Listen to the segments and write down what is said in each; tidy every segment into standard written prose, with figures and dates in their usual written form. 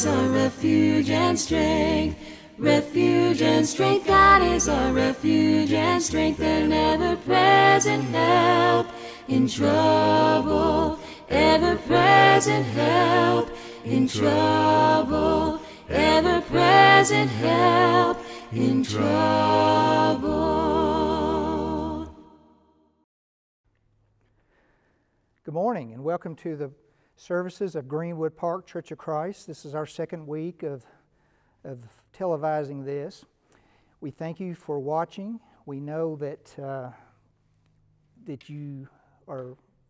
is our refuge and strength. Refuge and strength, God is our refuge and strength, an ever-present help in trouble, ever-present help in trouble, ever-present help in trouble. Good morning and welcome to the services of Greenwood Park Church of Christ. This is our second week of televising this. We thank you for watching. We know that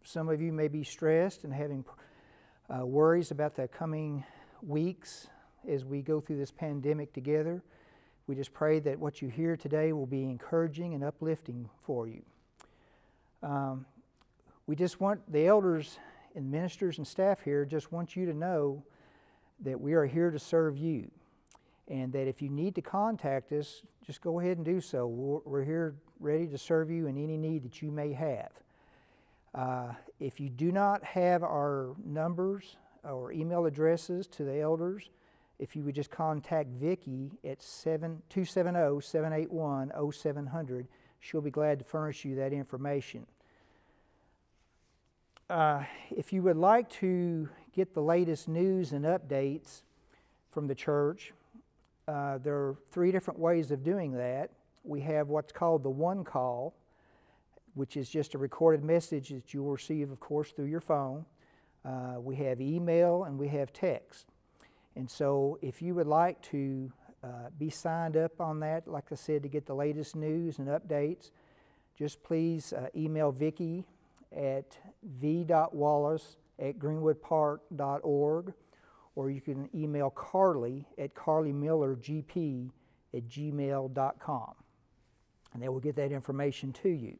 some of you may be stressed and having worries about the coming weeks as we go through this pandemic together. We just pray that what you hear today will be encouraging and uplifting for you. We just want the elders and ministers and staff here just want you to know that we are here to serve you. And that if you need to contact us, just go ahead and do so. We're here ready to serve you in any need that you may have. If you do not have our numbers or email addresses to the elders, if you would just contact Vicki at 270-781-0700, she'll be glad to furnish you that information. If you would like to get the latest news and updates from the church, there are three different ways of doing that. We have what's called the One Call, which is just a recorded message that you will receive, of course, through your phone. We have email and we have text. And so if you would like to be signed up on that, like I said, to get the latest news and updates, just please email Vicki at v.wallace@greenwoodpark.org. Or you can email Carly at carlymillergp@gmail.com, and they will get that information to you.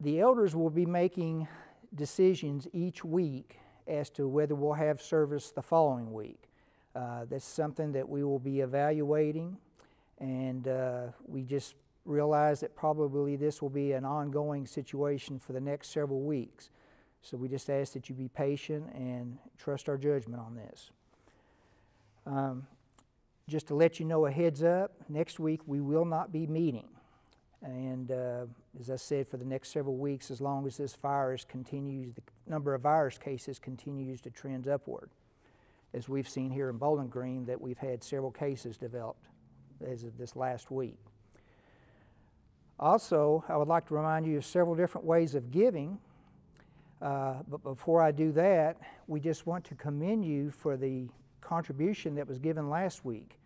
The elders will be making decisions each week as to whether we'll have service the following week. That's something that we will be evaluating, and we just realize that probably this will be an ongoing situation for the next several weeks. So we just ask that you be patient and trust our judgment on this. Just to let you know a heads up, next week we will not be meeting. And as I said, for the next several weeks, as long as this virus continues, the number of virus cases continues to trend upward. As we've seen here in Bowling Green, that we've had several cases developed as of this last week. Also, I would like to remind you of several different ways of giving. But before I do that, we just want to commend you for the contribution that was given last week.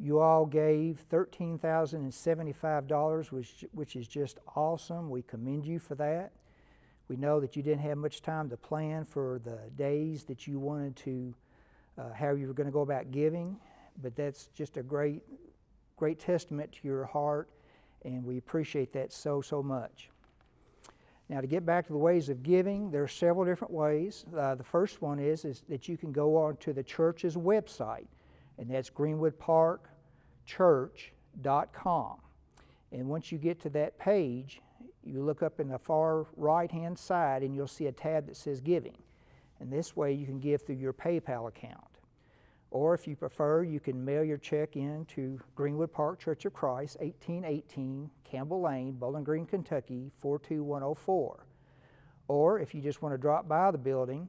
You all gave $13,075, which is just awesome. We commend you for that. We know that you didn't have much time to plan for the days that you wanted to, how you were going to go about giving, but that's just a great, great testament to your heart, and we appreciate that so, so much. Now, to get back to the ways of giving, there are several different ways. The first one is that you can go on to the church's website, and that's greenwoodparkchurch.com. And once you get to that page, you look up in the far right-hand side, and you'll see a tab that says Giving. And this way, you can give through your PayPal account. Or if you prefer, you can mail your check in to Greenwood Park Church of Christ, 1818 Campbell Lane, Bowling Green, Kentucky, 42104. Or if you just want to drop by the building,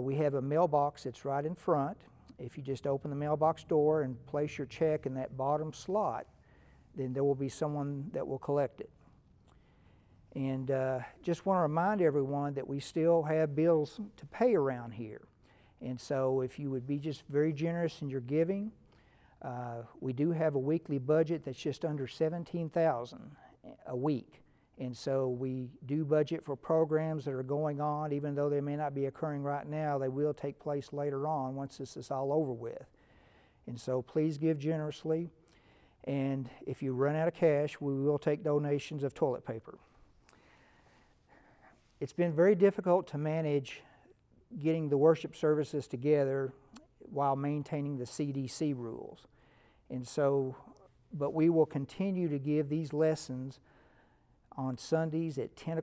we have a mailbox that's right in front. If you just open the mailbox door and place your check in that bottom slot, then there will be someone that will collect it. And just want to remind everyone that we still have bills to pay around here. And so if you would be just very generous in your giving, we do have a weekly budget that's just under $17,000 a week. And so we do budget for programs that are going on, even though they may not be occurring right now, they will take place later on once this is all over with. And so please give generously. And if you run out of cash, we will take donations of toilet paper. It's been very difficult to manage getting the worship services together while maintaining the CDC rules. And so, but we will continue to give these lessons on Sundays at 10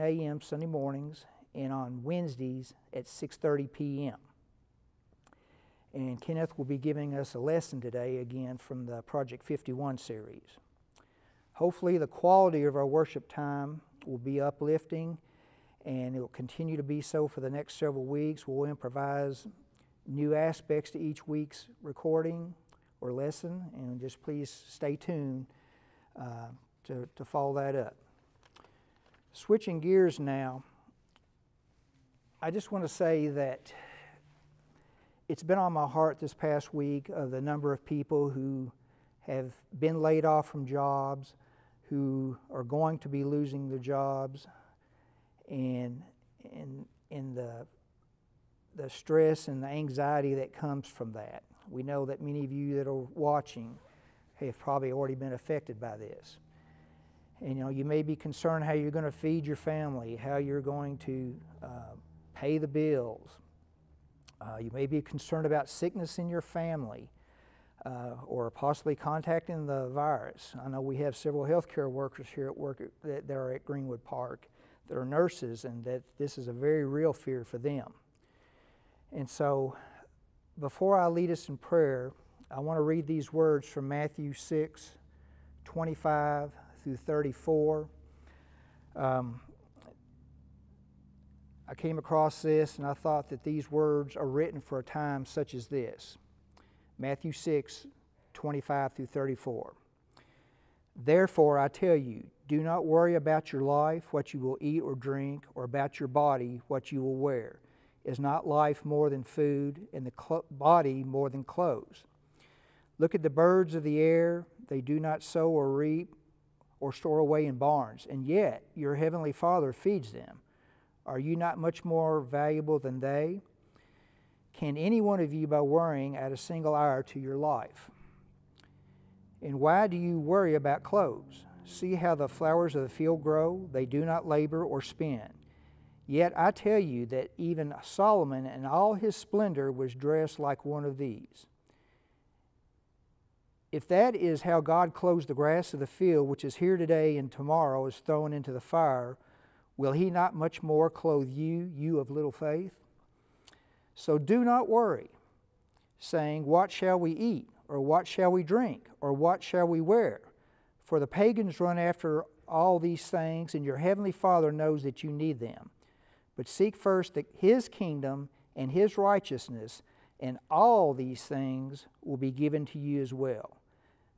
a.m. Sunday mornings, and on Wednesdays at 6:30 p.m. And Kenneth will be giving us a lesson today, again, from the Project 51 series. Hopefully the quality of our worship time will be uplifting, and it will continue to be so for the next several weeks. We'll improvise new aspects to each week's recording or lesson, and just please stay tuned to follow that up. Switching gears now, I just want to say that it's been on my heart this past week of the number of people who have been laid off from jobs, who are going to be losing their jobs, and in the stress and the anxiety that comes from that. We know that many of you that are watching have probably already been affected by this. And, you know, you may be concerned how you're going to feed your family, how you're going to pay the bills. You may be concerned about sickness in your family or possibly contacting the virus. I know we have several healthcare workers here at work that are at Greenwood Park that are nurses, and that this is a very real fear for them. And so before I lead us in prayer, I want to read these words from Matthew 6:25 through 34. I came across this and I thought that these words are written for a time such as this. Matthew 6:25 through 34. Therefore I tell you, do not worry about your life, what you will eat or drink, or about your body, what you will wear. Is not life more than food, and the body more than clothes? Look at the birds of the air. They do not sow or reap or store away in barns, and yet your heavenly Father feeds them. Are you not much more valuable than they? Can any one of you, by worrying, add a single hour to your life? And why do you worry about clothes? See how the flowers of the field grow. They do not labor or spin. Yet I tell you that even Solomon in all his splendor was dressed like one of these. If that is how God clothes the grass of the field, which is here today and tomorrow is thrown into the fire, will He not much more clothe you, you of little faith? So do not worry, saying, what shall we eat? Or what shall we drink? Or what shall we wear? For the pagans run after all these things, and your heavenly Father knows that you need them. But seek first His kingdom and His righteousness, and all these things will be given to you as well.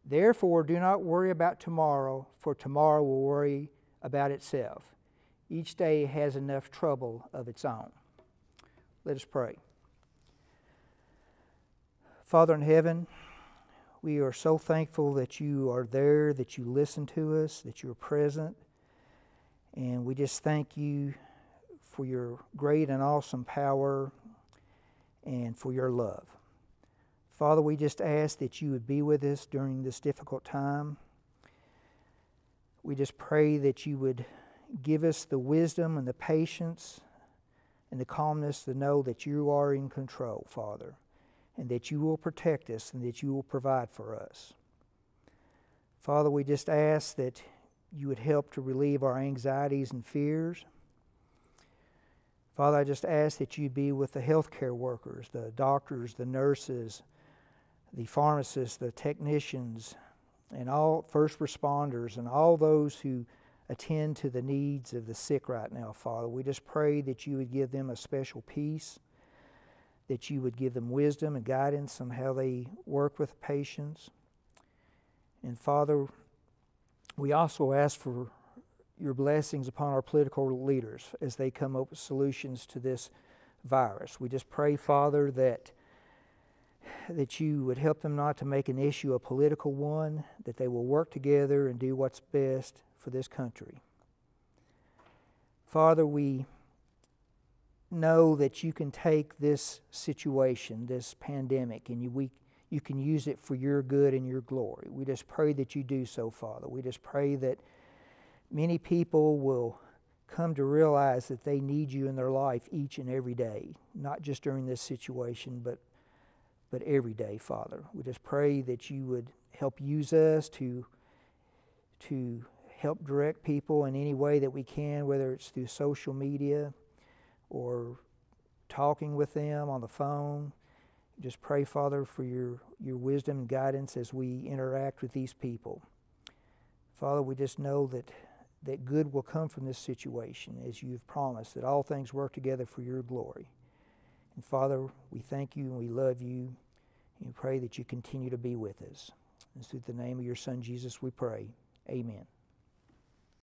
Therefore, do not worry about tomorrow, for tomorrow will worry about itself. Each day has enough trouble of its own. Let us pray. Father in heaven, we are so thankful that You are there, that You listen to us, that You are present. And we just thank You for Your great and awesome power and for Your love. Father, we just ask that You would be with us during this difficult time. We just pray that You would give us the wisdom and the patience and the calmness to know that You are in control, Father, and that You will protect us and that You will provide for us. Father, we just ask that You would help to relieve our anxieties and fears. Father, I just ask that You be with the healthcare workers, the doctors, the nurses, the pharmacists, the technicians, and all first responders, and all those who attend to the needs of the sick right now, Father. We just pray that You would give them a special peace, that You would give them wisdom and guidance on how they work with patients. And Father, we also ask for Your blessings upon our political leaders as they come up with solutions to this virus. We just pray, Father, that You would help them not to make an issue a political one, that they will work together and do what's best for this country. Father, we know that You can take this situation, this pandemic, and you can use it for Your good and Your glory. We just pray that You do so, Father. We just pray that many people will come to realize that they need You in their life each and every day, not just during this situation, but every day, Father. We just pray that You would help use us to help direct people in any way that we can, whether it's through social media, or talking with them on the phone. Just pray, Father, for your wisdom and guidance as we interact with these people. Father, we just know that good will come from this situation, as you've promised, that all things work together for your glory. And Father, we thank you and we love you, and we pray that you continue to be with us. It's through the name of your Son, Jesus, we pray. Amen.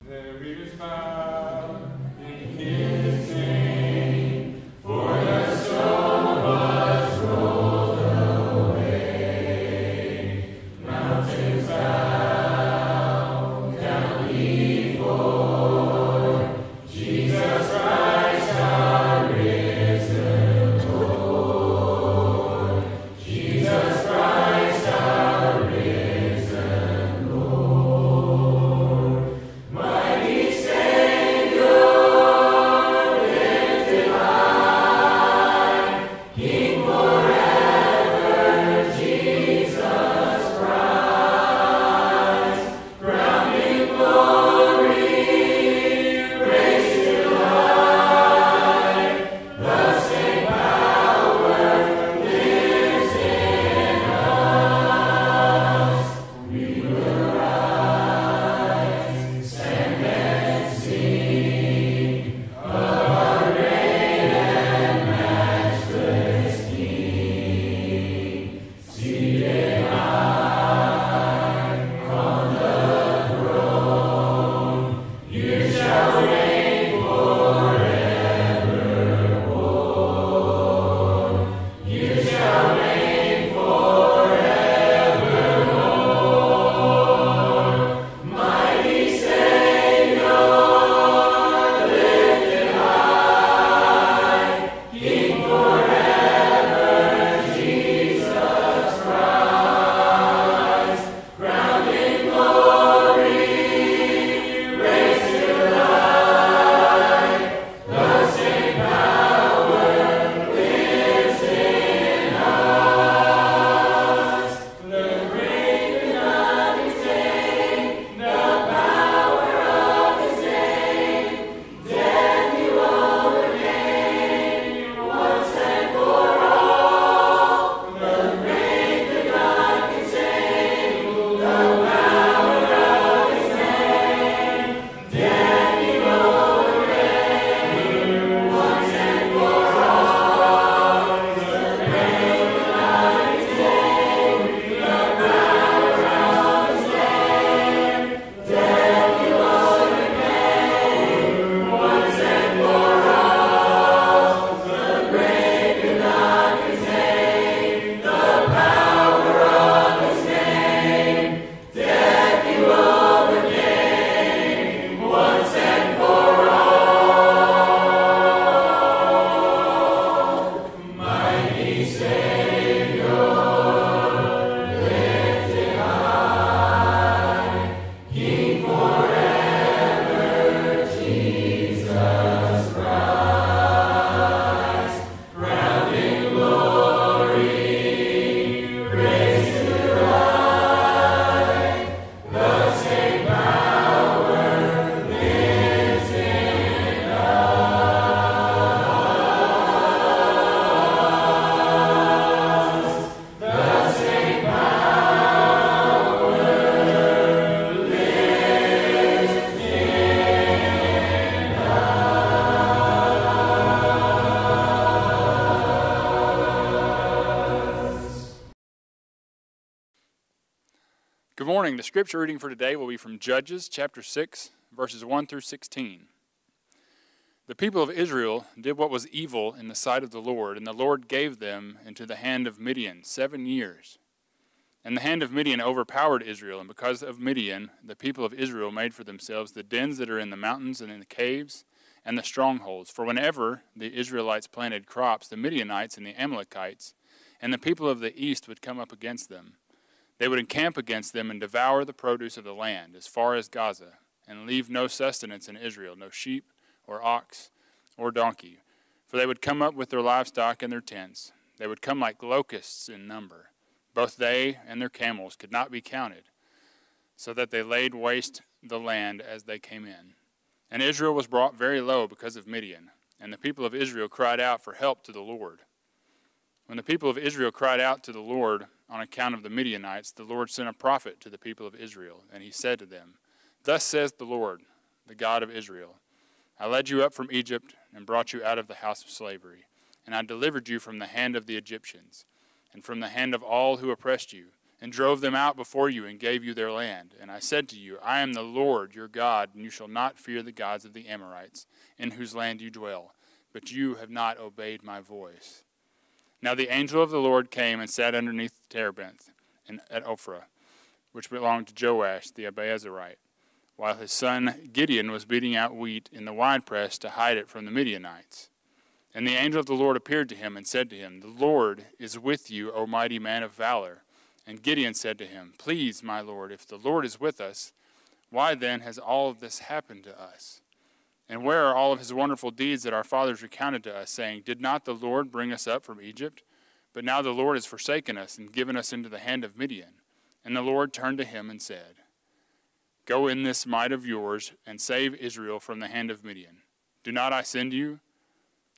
There is power in his name, for there's so much rolled away. Mountains bow down before Jesus Christ, our risen Lord. Jesus Christ, our risen Lord. Mighty Savior, lifted high, King forever, Jesus Christ. Crowned in glory, raised to life, the same power lives in us. We will rise, stand and sing of our great and matchless King, seated high on the throne. You shall reign forevermore. You shall reign forevermore. Mighty Savior, lifted high, King forever, Jesus Christ. Crowned in glory, raised to life, the same power lives in us. The great and unstained, the power of his name, death you overcame, once and for all. The great and unstained, the power of his name, death you overcame, once and for all. The great and unstained, the power of his name, death you overcame, once and for all. The great and unstained, the power of his name, death you overcame, once and for all. Mighty Savior, lifted high, King forever, Jesus Christ. Crowned in glory, raised to life, the same power lives in us. The same power lives in us. Good morning. The scripture reading for today will be from Judges chapter 6, verses 1 through 16. The people of Israel did what was evil in the sight of the Lord, and the Lord gave them into the hand of Midian 7 years. And the hand of Midian overpowered Israel, and because of Midian, the people of Israel made for themselves the dens that are in the mountains and in the caves and the strongholds. For whenever the Israelites planted crops, the Midianites and the Amalekites and the people of the east would come up against them. They would encamp against them and devour the produce of the land as far as Gaza, and leave no sustenance in Israel, no sheep or ox or donkey. For they would come up with their livestock and their tents. They would come like locusts in number. Both they and their camels could not be counted, so that they laid waste the land as they came in. And Israel was brought very low because of Midian. and the people of Israel cried out for help to the Lord. When the people of Israel cried out to the Lord on account of the Midianites, the Lord sent a prophet to the people of Israel, and he said to them, "Thus says the Lord, the God of Israel, I led you up from Egypt and brought you out of the house of slavery, and I delivered you from the hand of the Egyptians and from the hand of all who oppressed you, and drove them out before you and gave you their land. And I said to you, I am the Lord your God, and you shall not fear the gods of the Amorites, in whose land you dwell. But you have not obeyed my voice." Now the angel of the Lord came and sat underneath the terebinth at Ophrah, which belonged to Joash the Abiezrite, while his son Gideon was beating out wheat in the winepress to hide it from the Midianites. And the angel of the Lord appeared to him and said to him, "The Lord is with you, O mighty man of valor." And Gideon said to him, "Please, my Lord, if the Lord is with us, why then has all of this happened to us? And where are all of his wonderful deeds that our fathers recounted to us, saying, 'Did not the Lord bring us up from Egypt?' But now the Lord has forsaken us and given us into the hand of Midian." And the Lord turned to him and said, "Go in this might of yours and save Israel from the hand of Midian. Do not I send you?"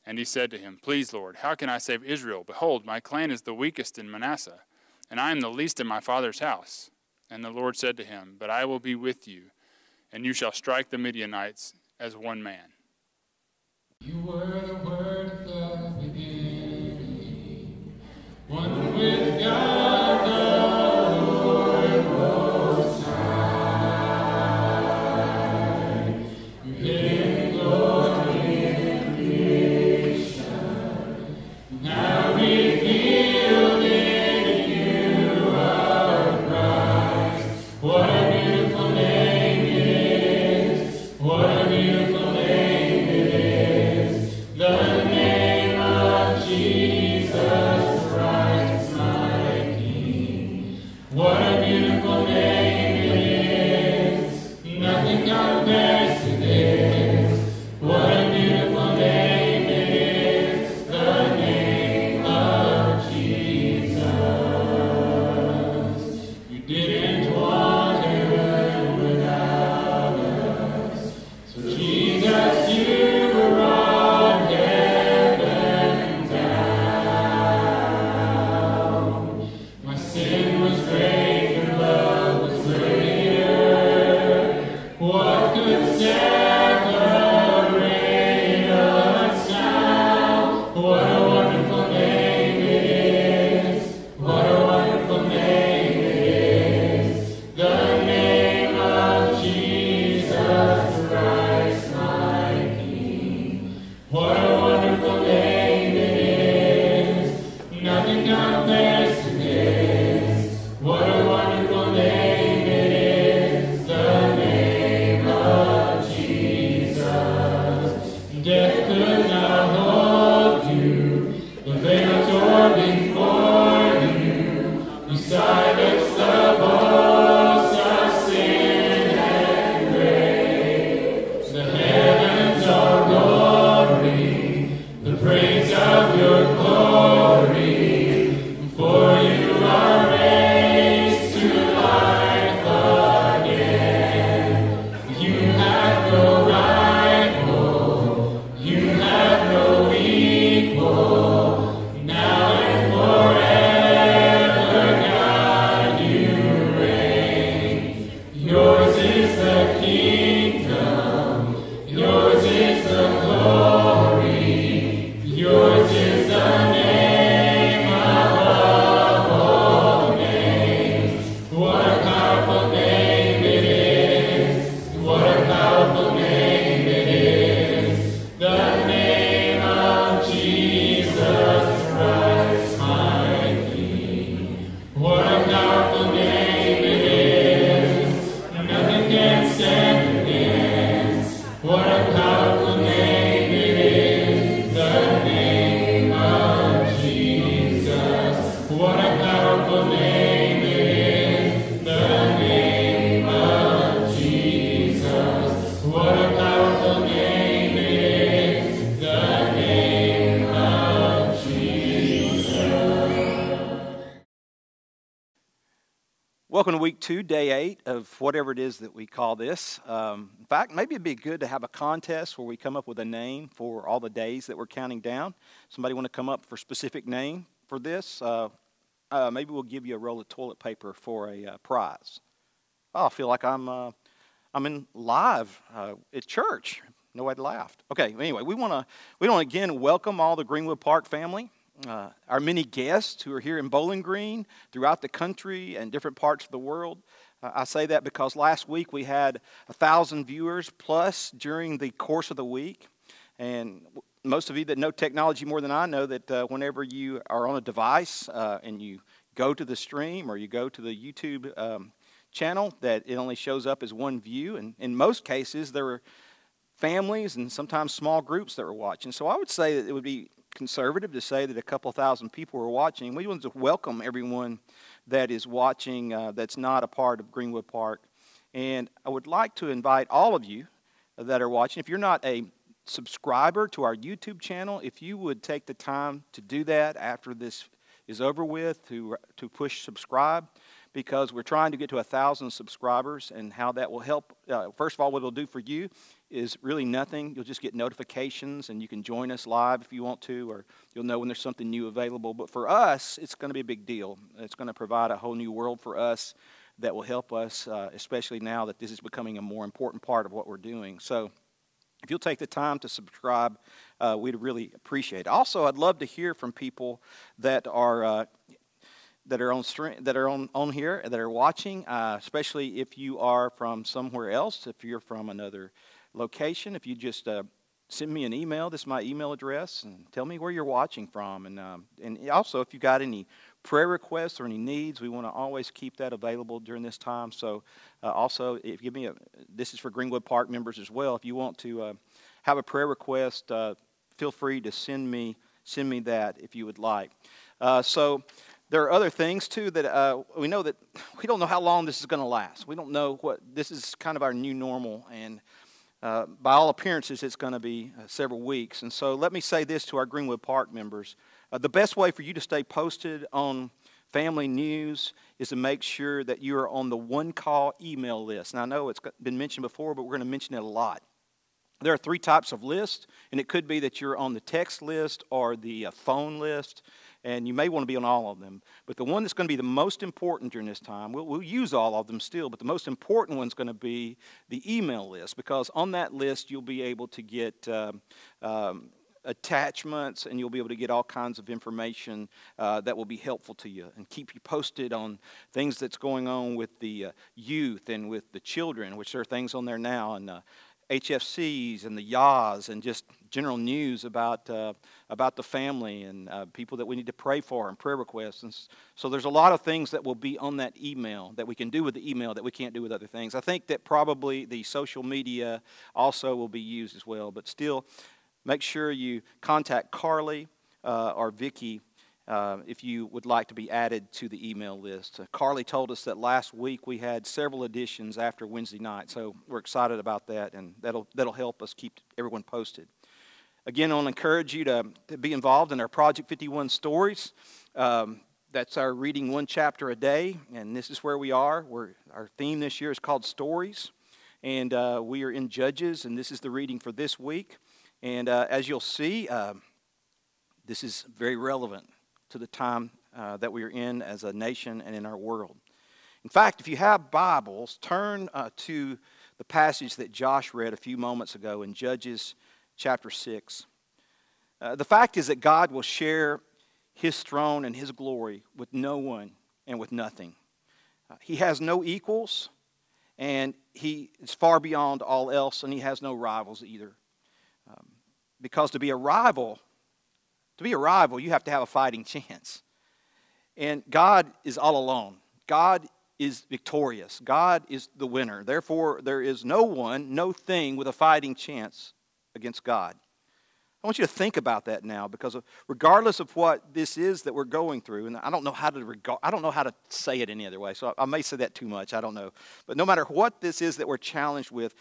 And he said to him, "Please, Lord, how can I save Israel? Behold, my clan is the weakest in Manasseh, and I am the least in my father's house." And the Lord said to him, "But I will be with you, and you shall strike the Midianites as one man." You were the Word of God within, one with God. Yours is the glory, yours is the name. Welcome to week 2, day 8 of whatever it is that we call this. In fact, maybe it'd be good to have a contest where we come up with a name for all the days that we're counting down. Somebody want to come up for a specific name for this? Maybe we'll give you a roll of toilet paper for a prize. Oh, I feel like I'm in live at church. Nobody laughed. Okay. Anyway, we want to again welcome all the Greenwood Park family. Our many guests who are here in Bowling Green, throughout the country and different parts of the world. I say that because last week we had 1,000 viewers plus during the course of the week. And most of you that know technology more than I know that whenever you are on a device and you go to the stream or you go to the YouTube channel, that it only shows up as one view. And in most cases, there were families and sometimes small groups that were watching. So I would say that it would be conservative to say that a couple thousand people are watching. We want to welcome everyone that is watching that's not a part of Greenwood Park. And I would like to invite all of you that are watching, if you're not a subscriber to our YouTube channel, if you would take the time to do that after this is over with, to push subscribe, because we're trying to get to 1,000 subscribers, and how that will help. First of all, what it'll do for you is really nothing. You'll just get notifications, and you can join us live if you want to, or you'll know when there's something new available. But for us, it's going to be a big deal. It's going to provide a whole new world for us that will help us, especially now that this is becoming a more important part of what we're doing. So if you'll take the time to subscribe, we'd really appreciate it. Also, I'd love to hear from people that are on here, that are watching, especially if you are from somewhere else, if you're from another location. If you just send me an email, this is my email address, and tell me where you're watching from. And also, if you've got any prayer requests or any needs, we want to always keep that available during this time. So also, if give me a, this is for Greenwood Park members as well. If you want to have a prayer request, feel free to send me that if you would like. So there are other things, too, that we know that we don't know how long this is going to last. We don't know what this is, kind of our new normal, and by all appearances, it's going to be several weeks. And so let me say this to our Greenwood Park members. The best way for you to stay posted on family news is to make sure that you are on the one-call email list. And I know it's been mentioned before, but we're going to mention it a lot. There are 3 types of lists, and it could be that you're on the text list or the phone list, and you may want to be on all of them. But the one that's going to be the most important during this time, we'll use all of them still, but the most important one's going to be the email list, because on that list you'll be able to get attachments, and you'll be able to get all kinds of information that will be helpful to you and keep you posted on things that's going on with the youth and with the children, which there are things on there now, and HFCs and the YAs and just general news about the family and people that we need to pray for and prayer requests. And so there's a lot of things that will be on that email that we can do with the email that we can't do with other things. I think that probably the social media also will be used as well. But still, make sure you contact Carly or Vicki if you would like to be added to the email list. Carly told us that last week we had several additions after Wednesday night, so we're excited about that, and that'll help us keep everyone posted. Again, I want to encourage you to be involved in our Project 51 stories. That's our reading one chapter a day, and this is where we are. Our theme this year is called Stories, and we are in Judges, and this is the reading for this week. And as you'll see, this is very relevant to the time that we are in as a nation and in our world. In fact, if you have Bibles, turn to the passage that Josh read a few moments ago in Judges chapter 6. The fact is that God will share His throne and His glory with no one and with nothing. He has no equals, and He is far beyond all else, and He has no rivals either. Because to be a rival, you have to have a fighting chance. And God is all alone. God is victorious. God is the winner. Therefore, there is no one, no thing with a fighting chance against God. I want you to think about that now, because regardless of what this is that we're going through, and I don't know how to say it any other way, so I may say that too much, I don't know. But no matter what this is that we're challenged with,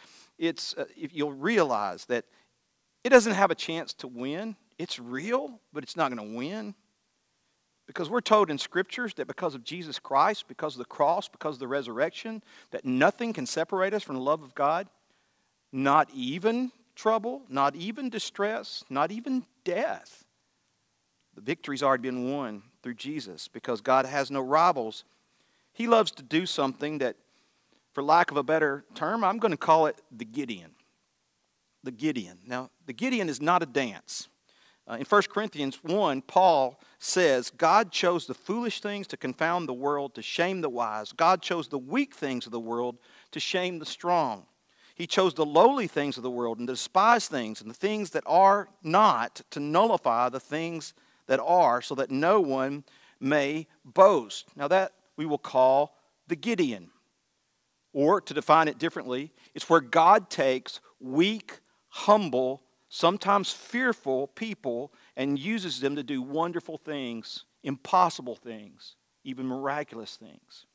you'll realize that it doesn't have a chance to win. It's real, but it's not going to win. Because we're told in Scriptures that because of Jesus Christ, because of the cross, because of the resurrection, that nothing can separate us from the love of God. Not even trouble, not even distress, not even death. The victory's already been won through Jesus because God has no rivals. He loves to do something that, for lack of a better term, I'm going to call it the Gideon. The Gideon. Now, the Gideon is not a dance. In 1 Corinthians 1, Paul says, God chose the foolish things to confound the world, to shame the wise. God chose the weak things of the world to shame the strong. He chose the lowly things of the world and the despised things and the things that are not to nullify the things that are so that no one may boast. Now that we will call the Gideon. Or to define it differently, it's where God takes weak, humble, sometimes fearful people and uses them to do wonderful things, impossible things, even miraculous things.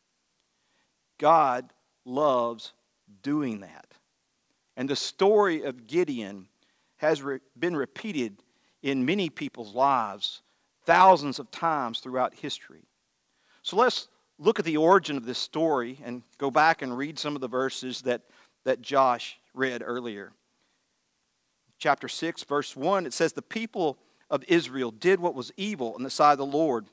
God loves doing that. And the story of Gideon has been repeated in many people's lives thousands of times throughout history. So let's look at the origin of this story and go back and read some of the verses that Josh read earlier. Chapter 6, verse 1, it says, the people of Israel did what was evil in the sight of the Lord,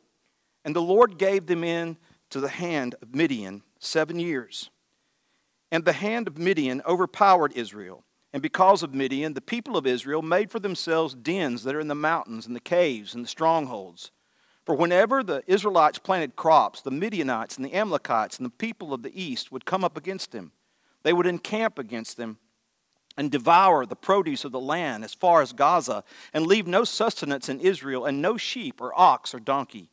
and the Lord gave them in to the hand of Midian 7 years. And the hand of Midian overpowered Israel. And because of Midian, the people of Israel made for themselves dens that are in the mountains and the caves and the strongholds. For whenever the Israelites planted crops, the Midianites and the Amalekites and the people of the east would come up against them. They would encamp against them and devour the produce of the land as far as Gaza, and leave no sustenance in Israel, and no sheep or ox or donkey.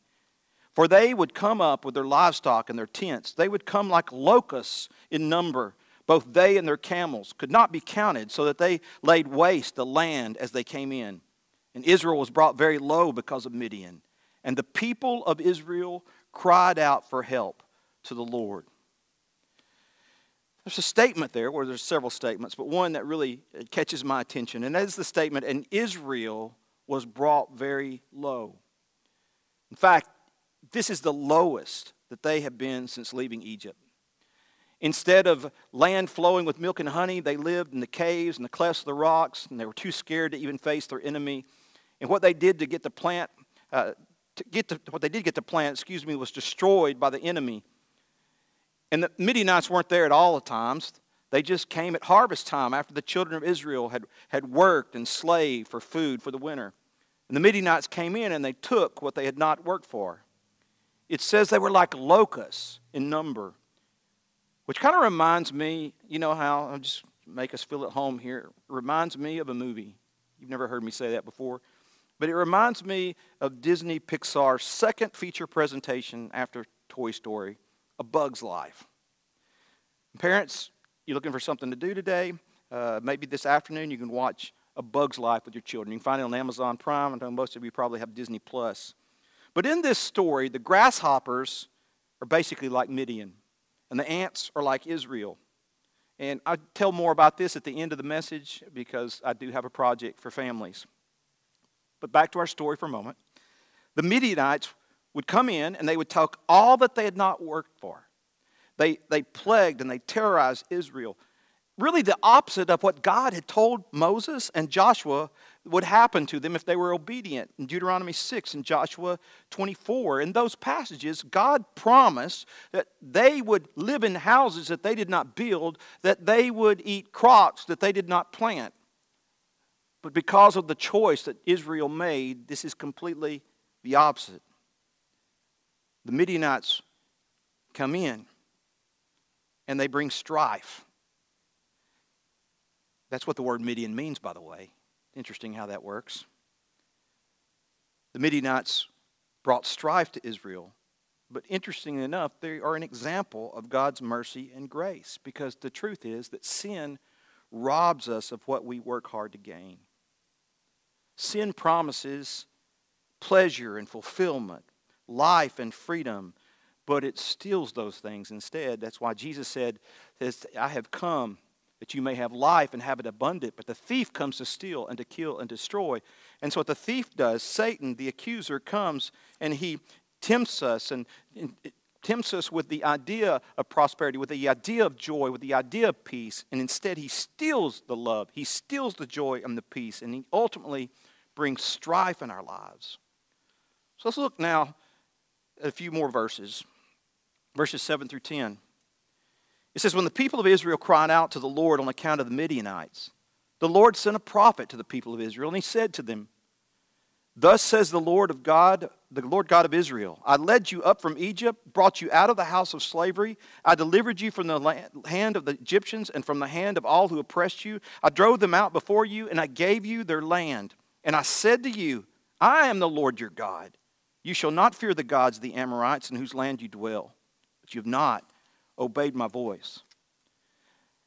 For they would come up with their livestock and their tents. They would come like locusts in number. Both they and their camels could not be counted, so that they laid waste the land as they came in. And Israel was brought very low because of Midian. And the people of Israel cried out for help to the Lord. There's a statement there, or there's several statements, but one that really catches my attention. And that is the statement, and Israel was brought very low. In fact, this is the lowest that they have been since leaving Egypt. Instead of land flowing with milk and honey, they lived in the caves and the clefts of the rocks, and they were too scared to even face their enemy. And what they did to get the plant, was destroyed by the enemy. And the Midianites weren't there at all the times. They just came at harvest time after the children of Israel had worked and slaved for food for the winter. And the Midianites came in and they took what they had not worked for. It says they were like locusts in number, which kind of reminds me, you know how, I'll just make us feel at home here, it reminds me of a movie. You've never heard me say that before. But it reminds me of Disney Pixar's second feature presentation after Toy Story, A Bug's Life. Parents, you're looking for something to do today, maybe this afternoon you can watch A Bug's Life with your children. You can find it on Amazon Prime. I know most of you probably have Disney Plus. But in this story, the grasshoppers are basically like Midian, and the ants are like Israel. And I'll tell more about this at the end of the message because I do have a project for families. But back to our story for a moment. The Midianites would come in and they would take all that they had not worked for. They plagued and they terrorized Israel. Really the opposite of what God had told Moses and Joshua would happen to them if they were obedient. In Deuteronomy 6 and Joshua 24, in those passages, God promised that they would live in houses that they did not build, that they would eat crops that they did not plant. But because of the choice that Israel made, this is completely the opposite. The Midianites come in and they bring strife. That's what the word Midian means, by the way. Interesting how that works. The Midianites brought strife to Israel. But interestingly enough, they are an example of God's mercy and grace. Because the truth is that sin robs us of what we work hard to gain. Sin promises pleasure and fulfillment, life and freedom. But it steals those things instead. That's why Jesus said, I have come that you may have life and have it abundant. But the thief comes to steal and to kill and destroy. And so what the thief does, Satan, the accuser, comes and he tempts us and tempts us with the idea of prosperity, with the idea of joy, with the idea of peace. And instead, he steals the love. He steals the joy and the peace. And he ultimately brings strife in our lives. So let's look now at a few more verses. Verses 7 through 10. It says, when the people of Israel cried out to the Lord on account of the Midianites, the Lord sent a prophet to the people of Israel, and he said to them, thus says the Lord God of Israel, I led you up from Egypt, brought you out of the house of slavery. I delivered you from the hand of the Egyptians and from the hand of all who oppressed you. I drove them out before you, and I gave you their land. And I said to you, I am the Lord your God. You shall not fear the gods of the Amorites in whose land you dwell, but you have not obeyed my voice.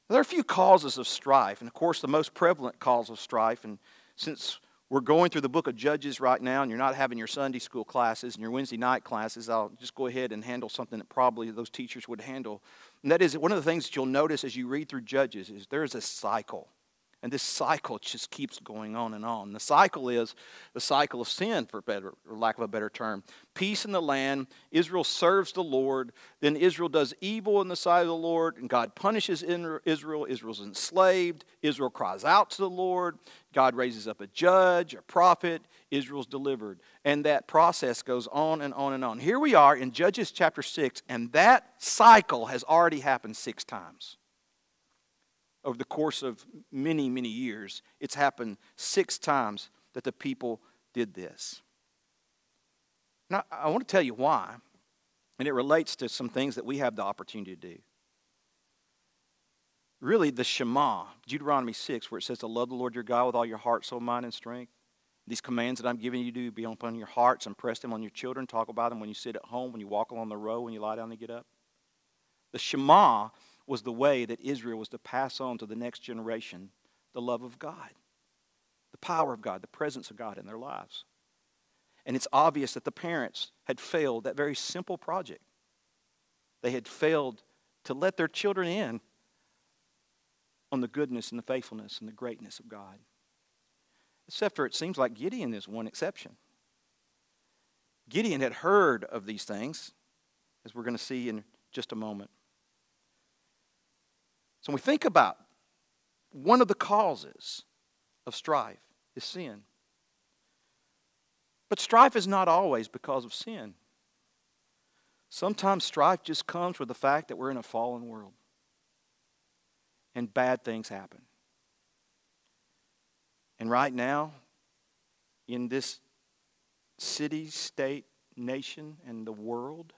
There are a few causes of strife, and of course the most prevalent cause of strife, and since we're going through the book of Judges right now and you're not having your Sunday school classes and your Wednesday night classes, I'll just go ahead and handle something that probably those teachers would handle. And that is, one of the things that you'll notice as you read through Judges is there is a cycle. And this cycle just keeps going on and on. The cycle is the cycle of sin, for lack of a better term. Peace in the land. Israel serves the Lord. Then Israel does evil in the sight of the Lord. And God punishes Israel. Israel's enslaved. Israel cries out to the Lord. God raises up a judge, a prophet. Israel's delivered. And that process goes on and on and on. Here we are in Judges chapter 6. And that cycle has already happened 6 times. Over the course of many, many years, it's happened 6 times that the people did this. Now, I want to tell you why, and it relates to some things that we have the opportunity to do. Really, the Shema, Deuteronomy 6, where it says to love the Lord your God with all your heart, soul, mind, and strength. These commands that I'm giving you to be upon your hearts, impress them on your children, talk about them when you sit at home, when you walk along the road, when you lie down and get up. The Shema was the way that Israel was to pass on to the next generation the love of God, the power of God, the presence of God in their lives. And it's obvious that the parents had failed that very simple project. They had failed to let their children in on the goodness and the faithfulness and the greatness of God. Except for it seems like Gideon is one exception. Gideon had heard of these things, as we're going to see in just a moment. So when we think about one of the causes of strife is sin. But strife is not always because of sin. Sometimes strife just comes with the fact that we're in a fallen world. And bad things happen. And right now, in this city, state, nation, and the world,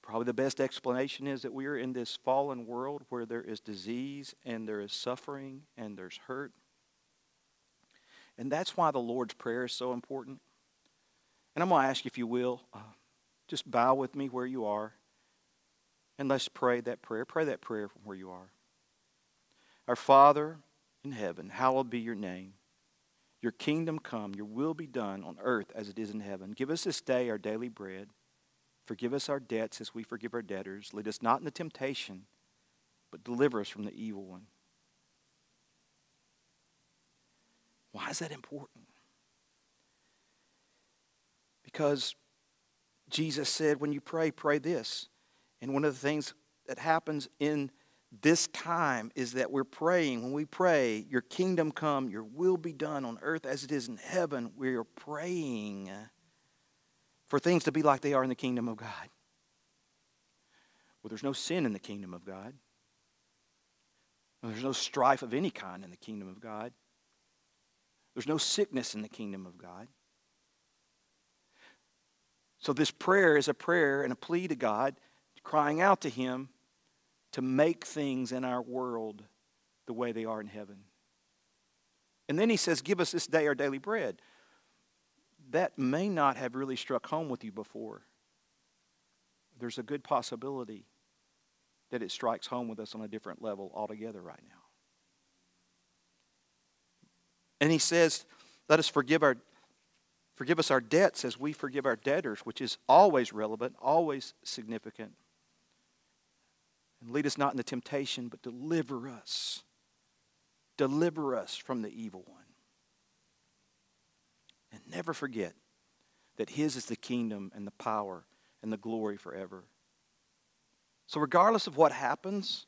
probably the best explanation is that we are in this fallen world where there is disease and there is suffering and there's hurt. And that's why the Lord's Prayer is so important. And I'm going to ask you, if you will, just bow with me where you are. And let's pray that prayer. Pray that prayer from where you are. Our Father in heaven, hallowed be your name. Your kingdom come, your will be done on earth as it is in heaven. Give us this day our daily bread. Forgive us our debts as we forgive our debtors. Lead us not into temptation, but deliver us from the evil one. Why is that important? Because Jesus said, when you pray, pray this. And one of the things that happens in this time is that we're praying. When we pray, your kingdom come, your will be done on earth as it is in heaven. We are praying for things to be like they are in the kingdom of God. Well, there's no sin in the kingdom of God. There's no strife of any kind in the kingdom of God. There's no sickness in the kingdom of God. So this prayer is a prayer and a plea to God, crying out to Him to make things in our world the way they are in heaven. And then He says, give us this day our daily bread. That may not have really struck home with you before. There's a good possibility that it strikes home with us on a different level altogether right now. And He says, let us forgive us our debts as we forgive our debtors, which is always relevant, always significant. And lead us not into temptation, but deliver us. Deliver us from the evil one. And never forget that his is the kingdom and the power and the glory forever. So regardless of what happens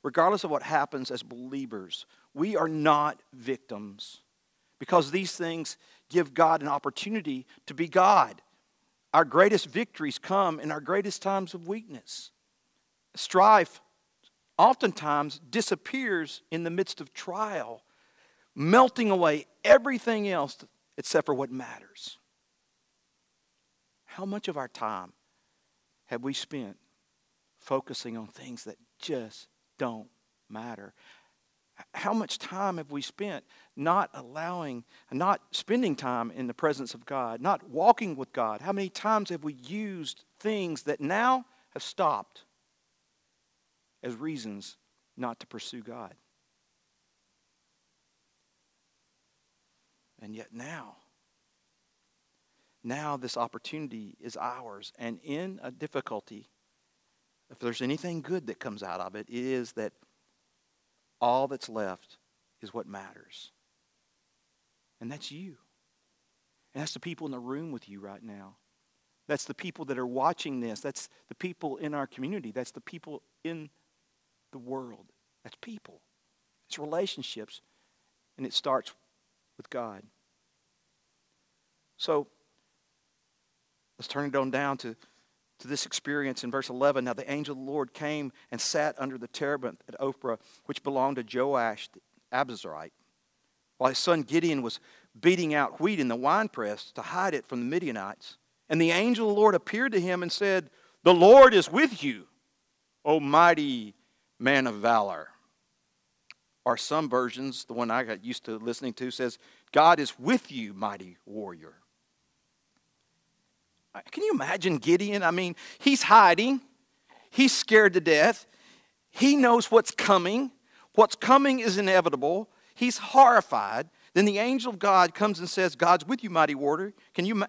as believers, we are not victims, because these things give God an opportunity to be God. Our greatest victories come in our greatest times of weakness. Strife oftentimes disappears in the midst of trial, melting away everything else except for what matters. How much of our time have we spent focusing on things that just don't matter? How much time have we spent not spending time in the presence of God, not walking with God? How many times have we used things that now have stopped as reasons not to pursue God? And yet now this opportunity is ours. And in a difficulty, if there's anything good that comes out of it, it is that all that's left is what matters. And that's you. And that's the people in the room with you right now. That's the people that are watching this. That's the people in our community. That's the people in the world. That's people. It's relationships. And it starts with God. So let's turn it on down to this experience in verse 11. Now the angel of the Lord came and sat under the terebinth at Ophrah, which belonged to Joash the Abiezrite, while his son Gideon was beating out wheat in the winepress to hide it from the Midianites. And the angel of the Lord appeared to him and said, "The Lord is with you, O mighty man of valor." Or some versions, the one I got used to listening to, says, "God is with you, mighty warrior." Can you imagine Gideon? I mean, he's hiding. He's scared to death. He knows what's coming. What's coming is inevitable. He's horrified. Then the angel of God comes and says, "God's with you, mighty warrior." Can you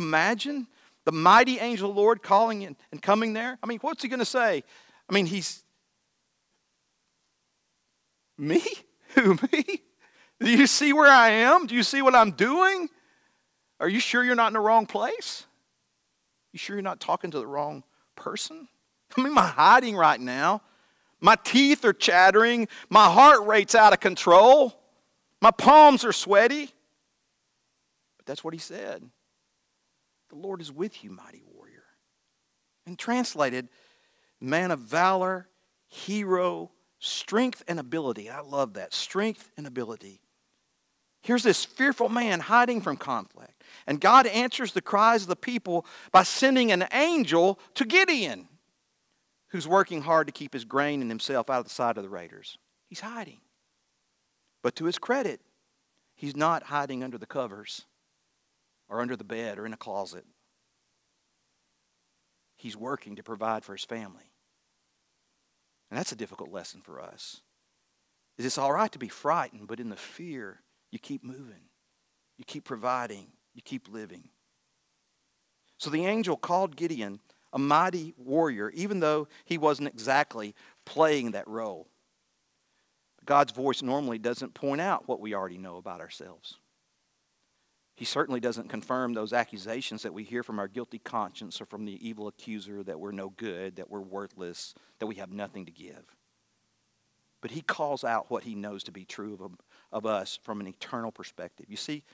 imagine the mighty angel of the Lord calling and coming there? I mean, what's he going to say? I mean, he's... Me? Who, me? Do you see where I am? Do you see what I'm doing? Are you sure you're not in the wrong place? You sure you're not talking to the wrong person? I mean, I'm hiding right now. My teeth are chattering. My heart rate's out of control. My palms are sweaty. But that's what he said. The Lord is with you, mighty warrior. And translated, man of valor, hero, strength and ability. I love that. Strength and ability. Here's this fearful man hiding from conflict. And God answers the cries of the people by sending an angel to Gideon, who's working hard to keep his grain and himself out of the sight of the raiders. He's hiding. But to his credit, he's not hiding under the covers or under the bed or in a closet. He's working to provide for his family. And that's a difficult lesson for us. Is it's all right to be frightened, but in the fear, you keep moving. You keep providing. You keep living. So the angel called Gideon a mighty warrior, even though he wasn't exactly playing that role. God's voice normally doesn't point out what we already know about ourselves. He certainly doesn't confirm those accusations that we hear from our guilty conscience or from the evil accuser that we're no good, that we're worthless, that we have nothing to give. But he calls out what he knows to be true of us from an eternal perspective. You see,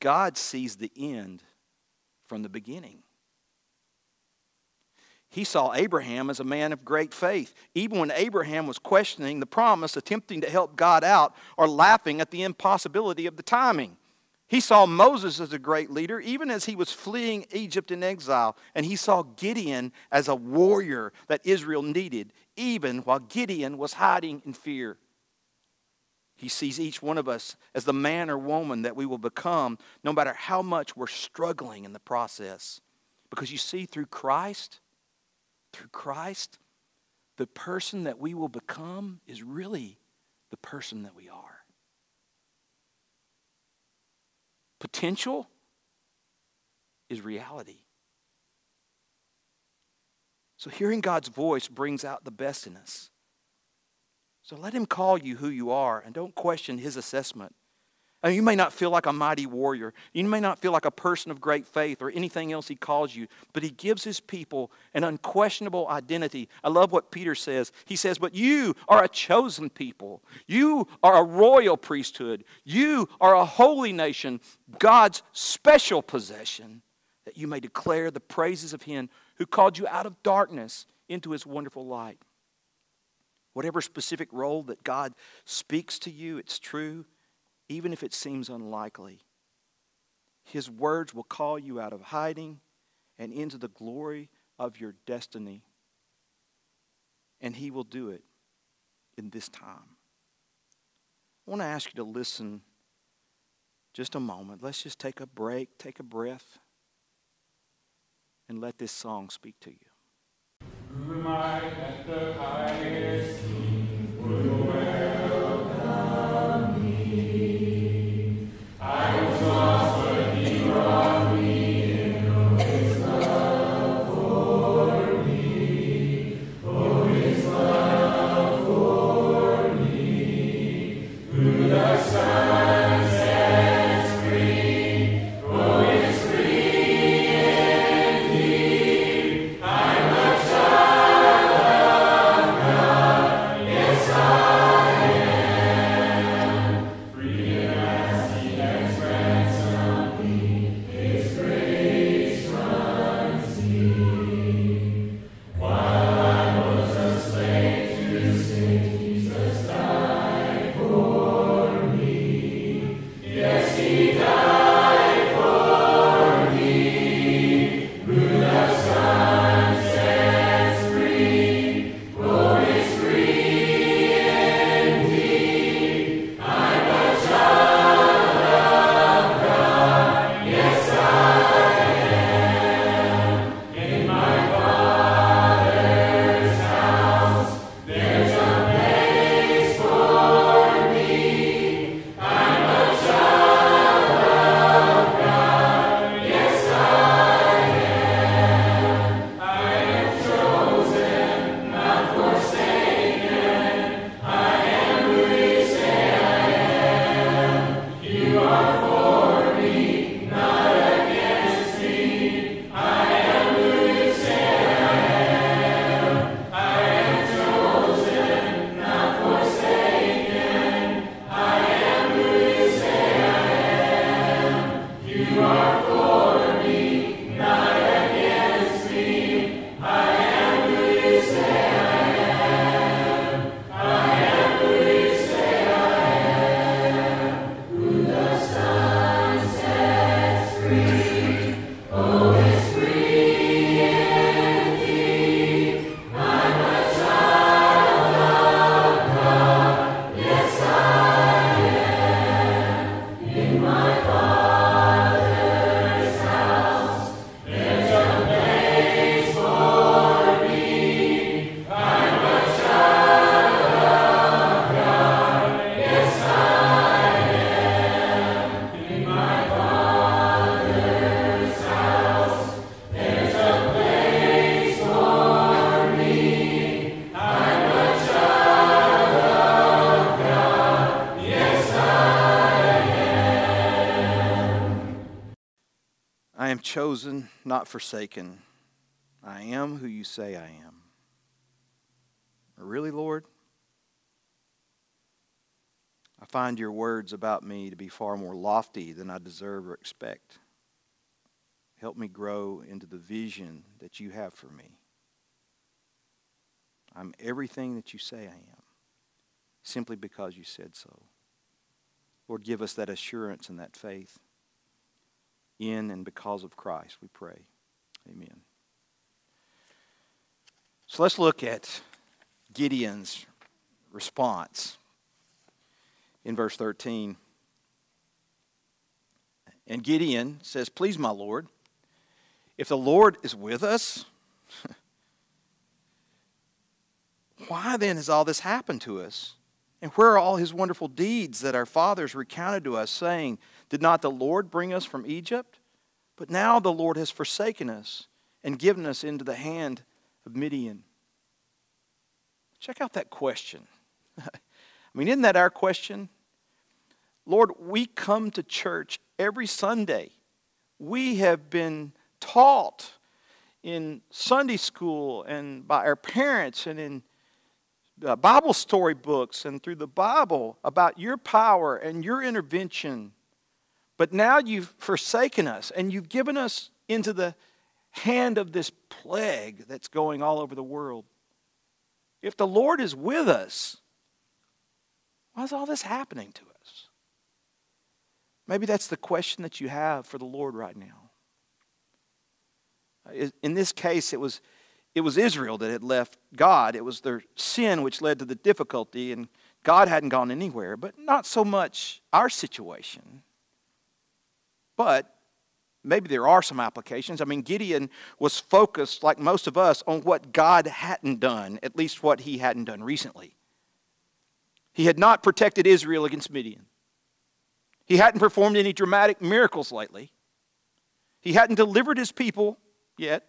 God sees the end from the beginning. He saw Abraham as a man of great faith, even when Abraham was questioning the promise, attempting to help God out, or laughing at the impossibility of the timing. He saw Moses as a great leader, even as he was fleeing Egypt in exile. And he saw Gideon as a warrior that Israel needed, even while Gideon was hiding in fear. He sees each one of us as the man or woman that we will become, no matter how much we're struggling in the process. Because you see, through Christ, the person that we will become is really the person that we are. Potential is reality. So hearing God's voice brings out the best in us. So let him call you who you are, and don't question his assessment. You may not feel like a mighty warrior. You may not feel like a person of great faith or anything else he calls you, but he gives his people an unquestionable identity. I love what Peter says. He says, but you are a chosen people. You are a royal priesthood. You are a holy nation, God's special possession, that you may declare the praises of him who called you out of darkness into his wonderful light. Whatever specific role that God speaks to you, it's true, even if it seems unlikely. His words will call you out of hiding and into the glory of your destiny. And he will do it in this time. I want to ask you to listen just a moment. Let's just take a break, take a breath, and let this song speak to you. Who am I at the highest peak will welcome me? I was lost, but he brought me in. Oh, his love for me. Oh, his love for me. Through the sun sets free. Oh, it's free indeed. I'm a child. Chosen, not forsaken. I am who you say I am. Really, Lord? I find your words about me to be far more lofty than I deserve or expect. Help me grow into the vision that you have for me. I'm everything that you say I am, simply because you said so. Lord, give us that assurance and that faith. In and because of Christ, we pray. Amen. So let's look at Gideon's response in verse 13. And Gideon says, please, my Lord, if the Lord is with us, why then has all this happened to us? And where are all his wonderful deeds that our fathers recounted to us, saying, did not the Lord bring us from Egypt? But now the Lord has forsaken us and given us into the hand of Midian. Check out that question. I mean, isn't that our question? Lord, we come to church every Sunday. We have been taught in Sunday school and by our parents and in Bible story books and through the Bible about your power and your intervention. But now you've forsaken us and you've given us into the hand of this plague that's going all over the world. If the Lord is with us, why is all this happening to us? Maybe that's the question that you have for the Lord right now. In this case, it was Israel that had left God. It was their sin which led to the difficulty, and God hadn't gone anywhere, but not so much our situation. But maybe there are some applications. I mean, Gideon was focused, like most of us, on what God hadn't done, at least what he hadn't done recently. He had not protected Israel against Midian. He hadn't performed any dramatic miracles lately. He hadn't delivered his people yet.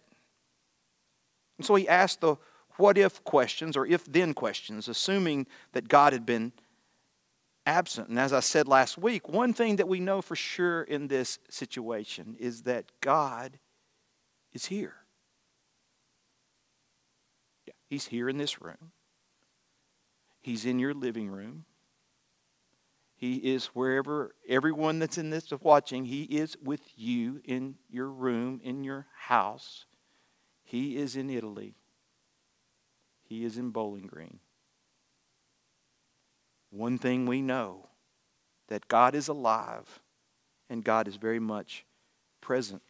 And so he asked the what-if questions or if-then questions, assuming that God had been absent. And as I said last week, one thing that we know for sure in this situation is that God is here. Yeah, he's here in this room. He's in your living room. He is wherever, everyone that's in this watching, he is with you in your room, in your house. He is in Italy. He is in Bowling Green. One thing we know, that God is alive and God is very much present.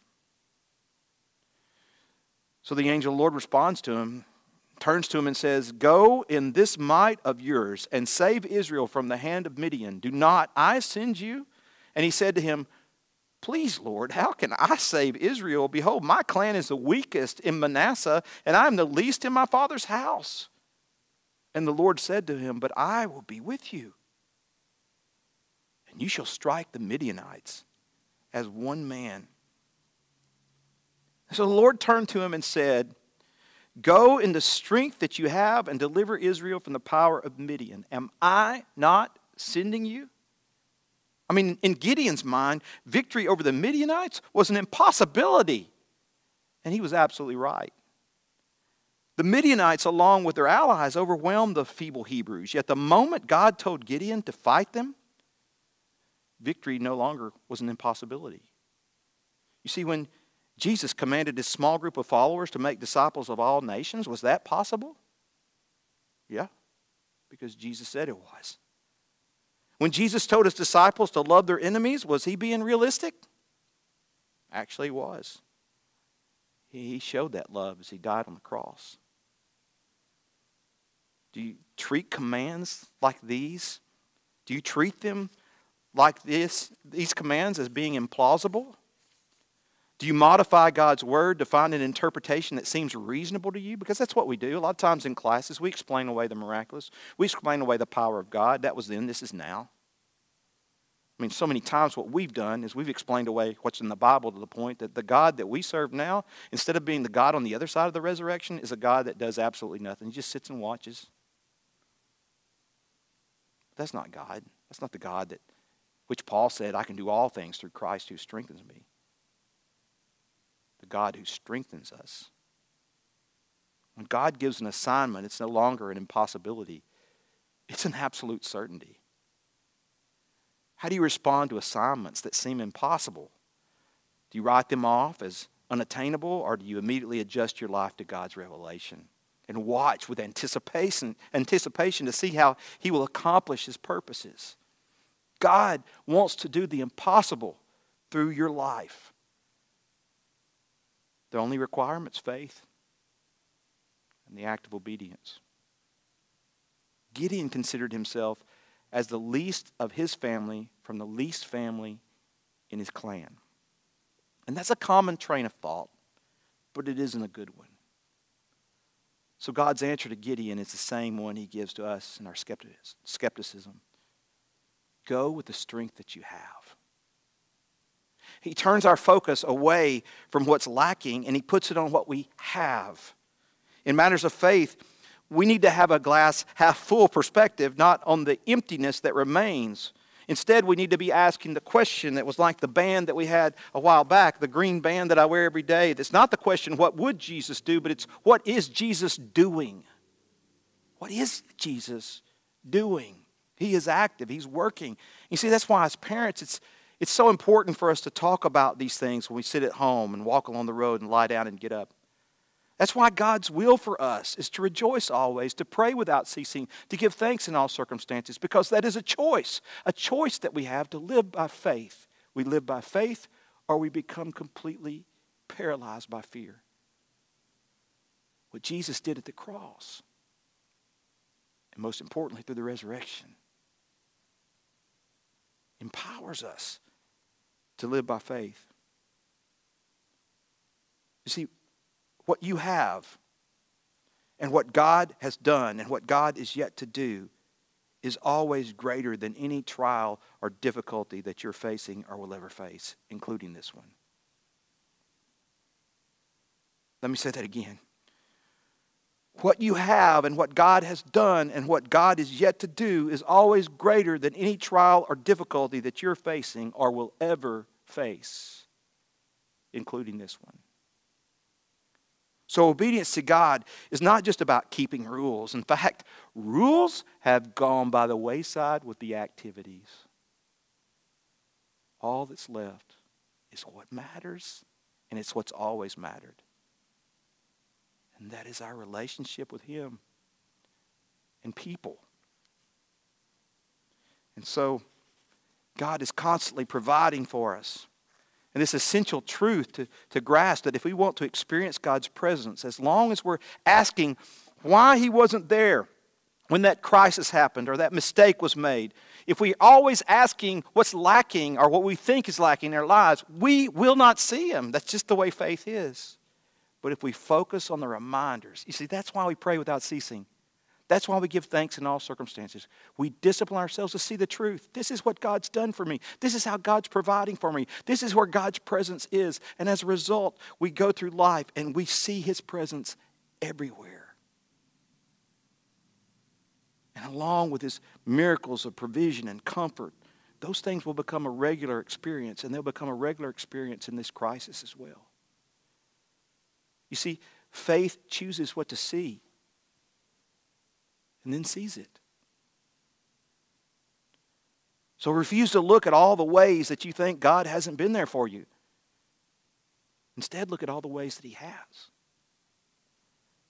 So the angel of the Lord responds to him, turns to him and says, "Go in this might of yours and save Israel from the hand of Midian. Do not I send you?" And he said to him, "Please, Lord, how can I save Israel? Behold, my clan is the weakest in Manasseh, and I am the least in my father's house." And the Lord said to him, "But I will be with you, and you shall strike the Midianites as one man." So the Lord turned to him and said, "Go in the strength that you have and deliver Israel from the power of Midian. Am I not sending you?" I mean, in Gideon's mind, victory over the Midianites was an impossibility. And he was absolutely right. The Midianites, along with their allies, overwhelmed the feeble Hebrews. Yet the moment God told Gideon to fight them, victory no longer was an impossibility. You see, when Jesus commanded his small group of followers to make disciples of all nations, was that possible? Yeah, because Jesus said it was. When Jesus told his disciples to love their enemies, was he being realistic? Actually, he was. He showed that love as he died on the cross. Do you treat commands like these? Do you treat them like these commands as being implausible? Do you modify God's word to find an interpretation that seems reasonable to you? Because that's what we do. A lot of times in classes, we explain away the miraculous. We explain away the power of God. That was then, this is now. I mean, so many times what we've done is we've explained away what's in the Bible to the point that the God that we serve now, instead of being the God on the other side of the resurrection, is a God that does absolutely nothing. He just sits and watches. That's not God. That's not the God that, which Paul said, "I can do all things through Christ who strengthens me." The God who strengthens us. When God gives an assignment, it's no longer an impossibility. It's an absolute certainty. How do you respond to assignments that seem impossible? Do you write them off as unattainable, or do you immediately adjust your life to God's revelation and watch with anticipation to see how he will accomplish his purposes? God wants to do the impossible through your life. The only requirement's faith and the act of obedience. Gideon considered himself as the least of his family from the least family in his clan. And that's a common train of thought, but it isn't a good one. So God's answer to Gideon is the same one he gives to us in our skepticism. Go with the strength that you have. He turns our focus away from what's lacking, and he puts it on what we have. In matters of faith, we need to have a glass half full perspective, not on the emptiness that remains. Instead, we need to be asking the question that was like the band that we had a while back, the green band that I wear every day. That's not the question, what would Jesus do? But it's, what is Jesus doing? What is Jesus doing? He is active. He's working. You see, that's why as parents, it's so important for us to talk about these things when we sit at home and walk along the road and lie down and get up. That's why God's will for us is to rejoice always, to pray without ceasing, to give thanks in all circumstances, because that is a choice that we have to live by faith. We live by faith or we become completely paralyzed by fear. What Jesus did at the cross, and most importantly through the resurrection, empowers us to live by faith. You see, what you have and what God has done and what God is yet to do is always greater than any trial or difficulty that you're facing or will ever face, including this one. Let me say that again. What you have and what God has done and what God is yet to do is always greater than any trial or difficulty that you're facing or will ever face, including this one. So obedience to God is not just about keeping rules. In fact, rules have gone by the wayside with the activities. All that's left is what matters, and it's what's always mattered. And that is our relationship with Him and people. And so God is constantly providing for us. And this essential truth to grasp that if we want to experience God's presence, as long as we're asking why He wasn't there when that crisis happened or that mistake was made, if we're always asking what's lacking or what we think is lacking in our lives, we will not see Him. That's just the way faith is. But if we focus on the reminders, you see, that's why we pray without ceasing. That's why we give thanks in all circumstances. We discipline ourselves to see the truth. This is what God's done for me. This is how God's providing for me. This is where God's presence is. And as a result, we go through life and we see His presence everywhere. And along with His miracles of provision and comfort, those things will become a regular experience, and they'll become a regular experience in this crisis as well. You see, faith chooses what to see and then sees it. So refuse to look at all the ways that you think God hasn't been there for you. Instead, look at all the ways that He has.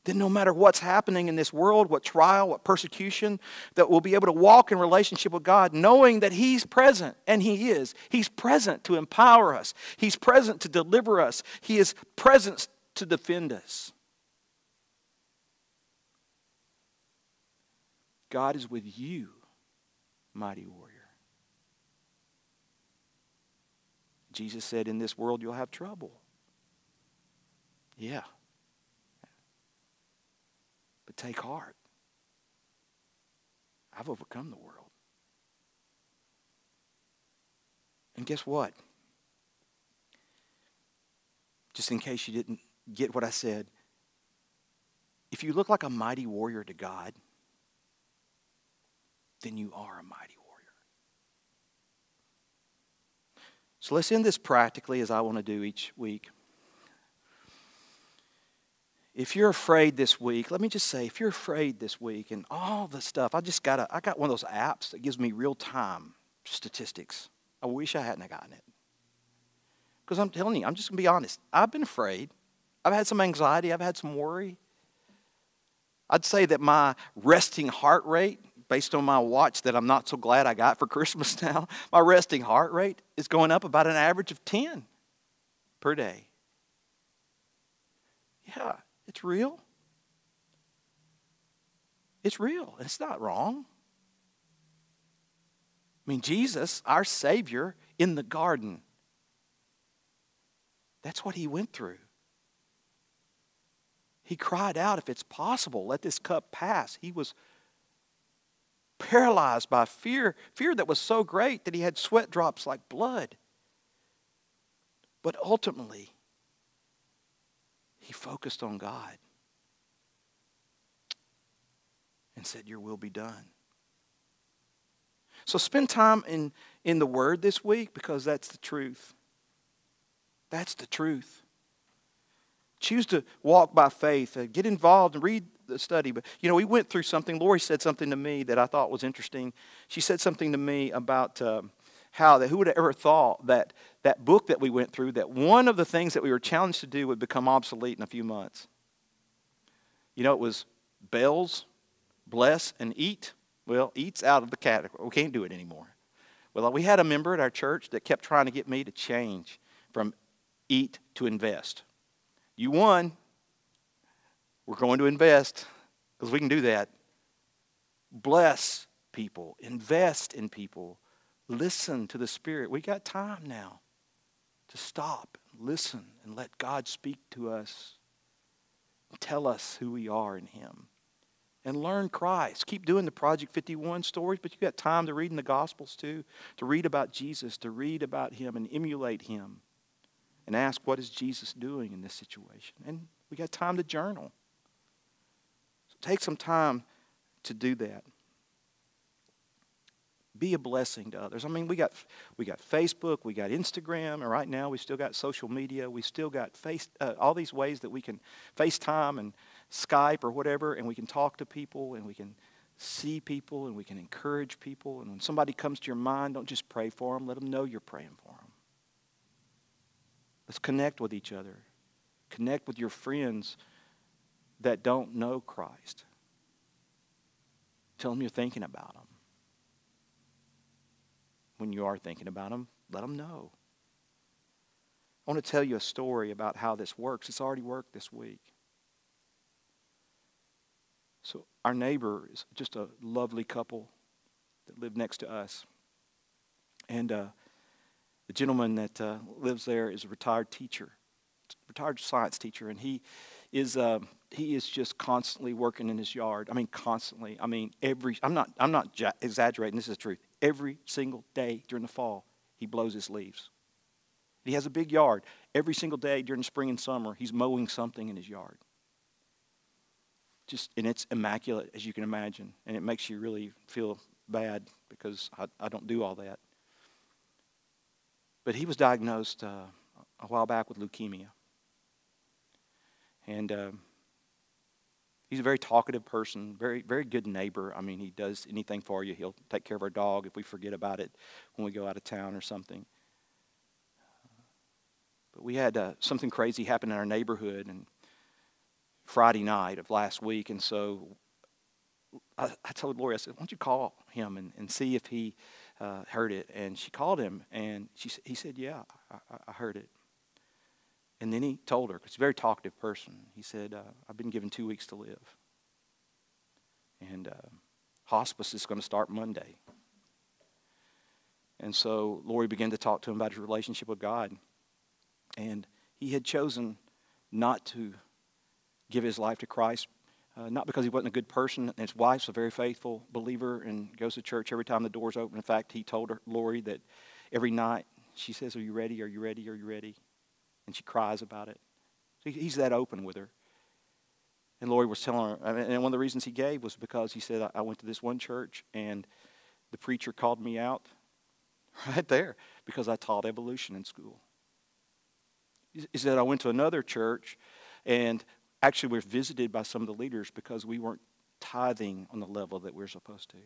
Then no matter what's happening in this world, what trial, what persecution, that we'll be able to walk in relationship with God, knowing that He's present, and He is. He's present to empower us. He's present to deliver us. He is present to defend us. God is with you, mighty warrior. Jesus said, in this world you'll have trouble. Yeah. But take heart. I've overcome the world. And guess what? Just in case you didn't get what I said, if you look like a mighty warrior to God, then you are a mighty warrior. So let's end this practically, as I want to do each week. If you're afraid this week, let me just say, if you're afraid this week and all the stuff, I got one of those apps that gives me real-time statistics. I wish I hadn't gotten it. Because I'm telling you, I'm just going to be honest. I've been afraid. I've had some anxiety. I've had some worry. I'd say that my resting heart rate, based on my watch that I'm not so glad I got for Christmas now, my resting heart rate is going up about an average of 10 per day. Yeah, it's real. It's real. It's not wrong. I mean, Jesus, our Savior, in the garden, that's what He went through. He cried out, if it's possible, let this cup pass. He was paralyzed by fear that was so great that he had sweat drops like blood. But ultimately, he focused on God and said, your will be done. So spend time in the Word this week, because that's the truth. That's the truth. Choose to walk by faith. Get involved and read the study. But, you know, we went through something. Lori said something to me that I thought was interesting. She said something to me about how that who would have ever thought that that book that we went through, that one of the things that we were challenged to do would become obsolete in a few months. You know, it was Bells, Bless, and Eat. Well, Eat's out of the category. We can't do it anymore. Well, we had a member at our church that kept trying to get me to change from eat to invest. You won. We're going to invest, because we can do that. Bless people. Invest in people. Listen to the Spirit. We got time now to stop, listen, and let God speak to us. Tell us who we are in Him. And learn Christ. Keep doing the Project 51 stories, but you've got time to read in the Gospels too, to read about Jesus, to read about Him and emulate Him. And ask, what is Jesus doing in this situation? And we got time to journal. So take some time to do that. Be a blessing to others. I mean, we got Facebook, we got Instagram, and right now we still got social media. We still got all these ways that we can FaceTime and Skype or whatever, and we can talk to people, and we can see people, and we can encourage people. And when somebody comes to your mind, don't just pray for them. Let them know you're praying for them. Let's connect with each other. Connect with your friends that don't know Christ. Tell them you're thinking about them. When you are thinking about them, let them know. I want to tell you a story about how this works. It's already worked this week. So our neighbor is just a lovely couple that lived next to us. And the gentleman that lives there is a retired teacher, retired science teacher, and he is just constantly working in his yard. I mean, constantly. I mean, I'm not exaggerating. This is the truth. Every single day during the fall, he blows his leaves. He has a big yard. Every single day during the spring and summer, he's mowing something in his yard. And it's immaculate, as you can imagine, and it makes you really feel bad, because I don't do all that. But he was diagnosed a while back with leukemia. And he's a very talkative person, very, very good neighbor. I mean, he does anything for you. He'll take care of our dog if we forget about it when we go out of town or something. But we had something crazy happen in our neighborhood and Friday night of last week. And so I told Lori, I said, why don't you call him and see if he heard it. And she called him, and he said, yeah, I heard it. And then he told her, because he's a very talkative person. He said, I've been given 2 weeks to live. And hospice is going to start Monday. And so Lori began to talk to him about his relationship with God. And he had chosen not to give his life to Christ. Not because he wasn't a good person, and his wife's a very faithful believer and goes to church every time the doors open. In fact, he told her, Lori, that every night she says, are you ready, are you ready, are you ready? And she cries about it. So he's that open with her. And Lori was telling her, and one of the reasons he gave was because he said, I went to this one church, and the preacher called me out right there because I taught evolution in school. He said, I went to another church, and actually, we're visited by some of the leaders because we weren't tithing on the level that we're supposed to.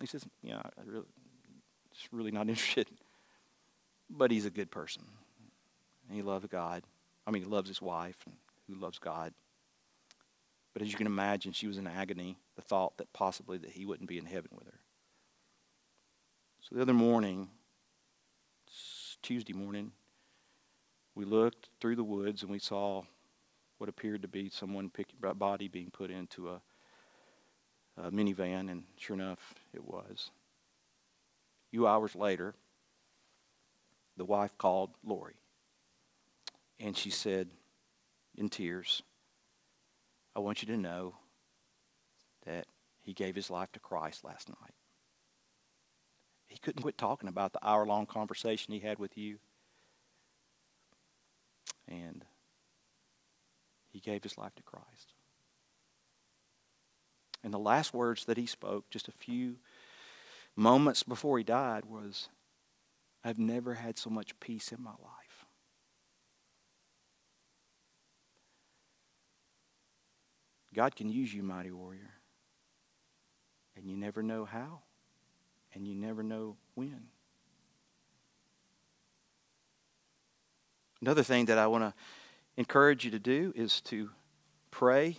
He says, yeah, just really not interested. But he's a good person. And he loves God. I mean, he loves his wife, and who loves God. But as you can imagine, she was in agony, the thought that possibly that he wouldn't be in heaven with her. So the other morning, Tuesday morning, we looked through the woods, and we saw what appeared to be body being put into a minivan, and sure enough, it was. A few hours later, the wife called Lori, and she said, in tears, I want you to know that he gave his life to Christ last night. He couldn't quit talking about the hour-long conversation he had with you, and he gave his life to Christ. And the last words that he spoke just a few moments before he died was, I've never had so much peace in my life. God can use you, mighty warrior. And you never know how. And you never know when. Another thing that I want to encourage you to do is to pray.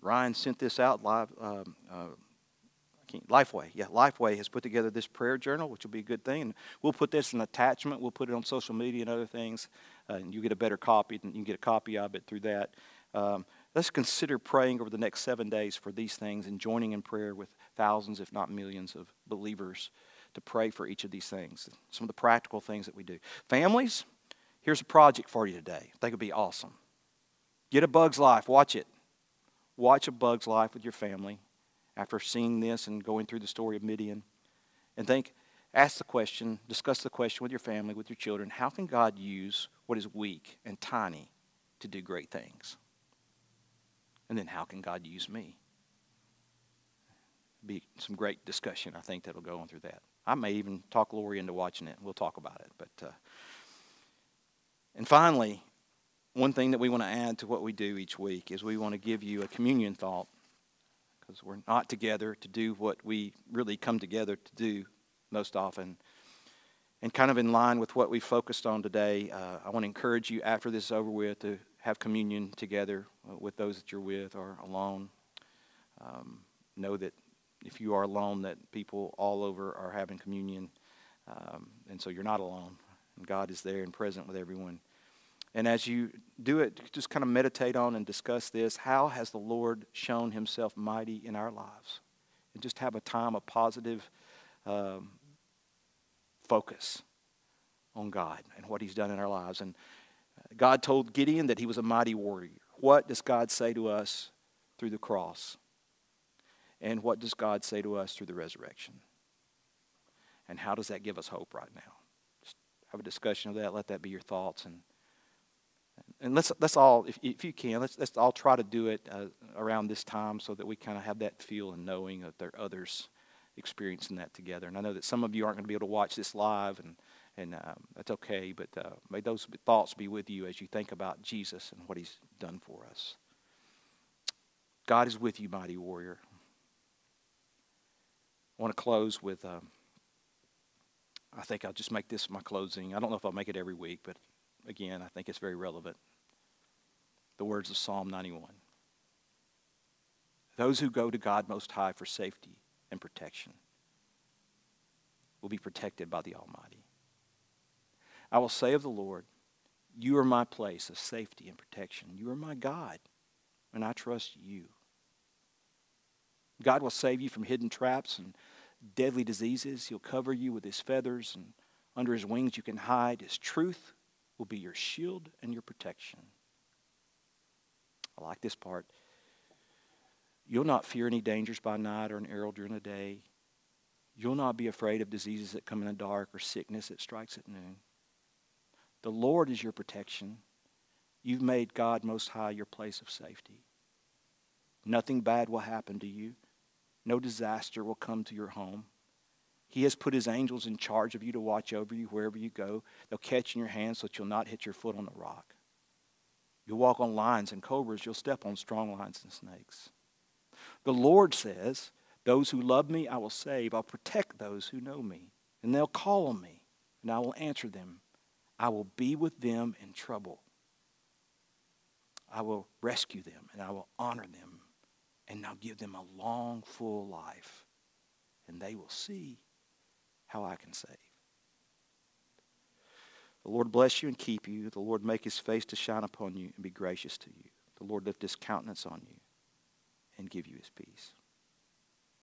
Ryan sent this out live. LifeWay. Yeah, LifeWay has put together this prayer journal, which will be a good thing. And we'll put this in an attachment. We'll put it on social media and other things. And you get a better copy. And you can get a copy of it through that. Let's consider praying over the next 7 days for these things and joining in prayer with thousands, if not millions, of believers to pray for each of these things. Some of the practical things that we do. Families, here's a project for you today. I think it would be awesome. Get A Bug's Life. Watch it. Watch A Bug's Life with your family after seeing this and going through the story of Midian. And think, ask the question, discuss the question with your family, with your children. How can God use what is weak and tiny to do great things? And then how can God use me? Be some great discussion, I think, that'll go on through that. I may even talk Lori into watching it. We'll talk about it. But and finally, one thing that we want to add to what we do each week is we want to give you a communion thought, because we're not together to do what we really come together to do most often. And kind of in line with what we focused on today, I want to encourage you after this is over with to have communion together with those that you're with or alone. Know that if you are alone, that people all over are having communion. And so you're not alone. And God is there and present with everyone. And as you do it, just kind of meditate on and discuss this. How has the Lord shown himself mighty in our lives? And just have a time of positive focus on God and what he's done in our lives. And God told Gideon that he was a mighty warrior. What does God say to us through the cross? And what does God say to us through the resurrection? And how does that give us hope right now? Just have a discussion of that. Let that be your thoughts. And let's all, if you can, let's all try to do it around this time so that we kind of have that feel and knowing that there are others experiencing that together. And I know that some of you aren't going to be able to watch this live, and that's okay, but may those thoughts be with you as you think about Jesus and what he's done for us. God is with you, mighty warrior. I want to close with, I think I'll just make this my closing. I don't know if I'll make it every week, but again, I think it's very relevant. The words of Psalm 91. Those who go to God Most High for safety and protection will be protected by the Almighty. I will say of the Lord, you are my place of safety and protection. You are my God, and I trust you. God will save you from hidden traps and deadly diseases. He'll cover you with his feathers, and under his wings you can hide. His truth will be your shield and your protection. I like this part. You'll not fear any dangers by night or an arrow during the day. You'll not be afraid of diseases that come in the dark or sickness that strikes at noon. The Lord is your protection. You've made God Most High your place of safety. Nothing bad will happen to you. No disaster will come to your home. He has put his angels in charge of you to watch over you wherever you go. They'll catch in your hands so that you'll not hit your foot on the rock. You'll walk on lions and cobras. You'll step on strong lions and snakes. The Lord says, those who love me, I will save. I'll protect those who know me. And they'll call on me, and I will answer them. I will be with them in trouble. I will rescue them, and I will honor them. And I'll give them a long, full life. And they will see how I can save. The Lord bless you and keep you. The Lord make his face to shine upon you and be gracious to you. The Lord lift his countenance on you and give you his peace.